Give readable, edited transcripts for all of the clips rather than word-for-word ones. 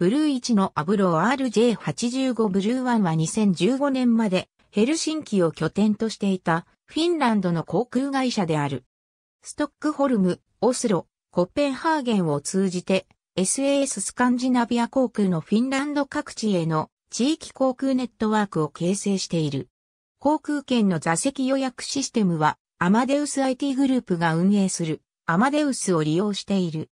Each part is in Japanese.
ブルー1のAvro RJ85 ブルー1は2015年までヘルシンキを拠点としていたフィンランドの航空会社である。ストックホルム、オスロ、コペンハーゲンを通じて SAS スカンジナビア航空のフィンランド各地への地域航空ネットワークを形成している。航空券の座席予約システムはアマデウス IT グループが運営するアマデウスを利用している。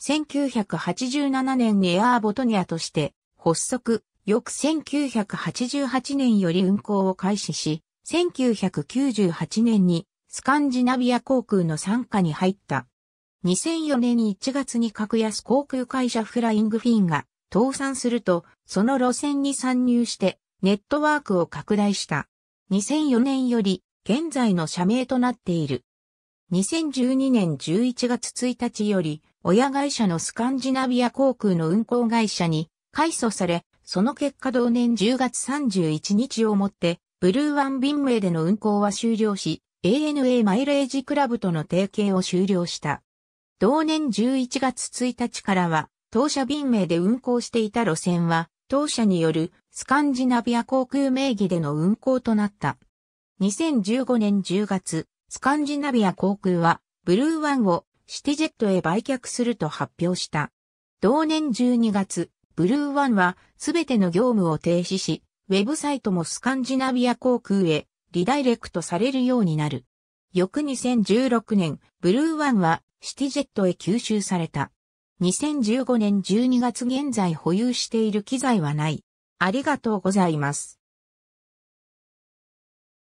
1987年にAir Botniaとして発足、翌1988年より運航を開始し、1998年にスカンジナビア航空の傘下に入った。2004年1月に格安航空会社Flying Finnが倒産すると、その路線に参入してネットワークを拡大した。2004年より現在の社名となっている。2012年11月1日より親会社のスカンジナビア航空の運航会社に改組され、その結果同年10月31日をもってブルーワン便名での運航は終了し、ANA マイレージクラブとの提携を終了した。同年11月1日からは当社便名で運航していた路線は当社によるスカンジナビア航空名義での運航となった。2015年10月、スカンジナビア航空はブルーワンをシティジェットへ売却すると発表した。同年12月、ブルーワンはすべての業務を停止し、ウェブサイトもスカンジナビア航空へリダイレクトされるようになる。翌2016年、ブルーワンはシティジェットへ吸収された。2015年12月現在保有している機材はない。ありがとうございます。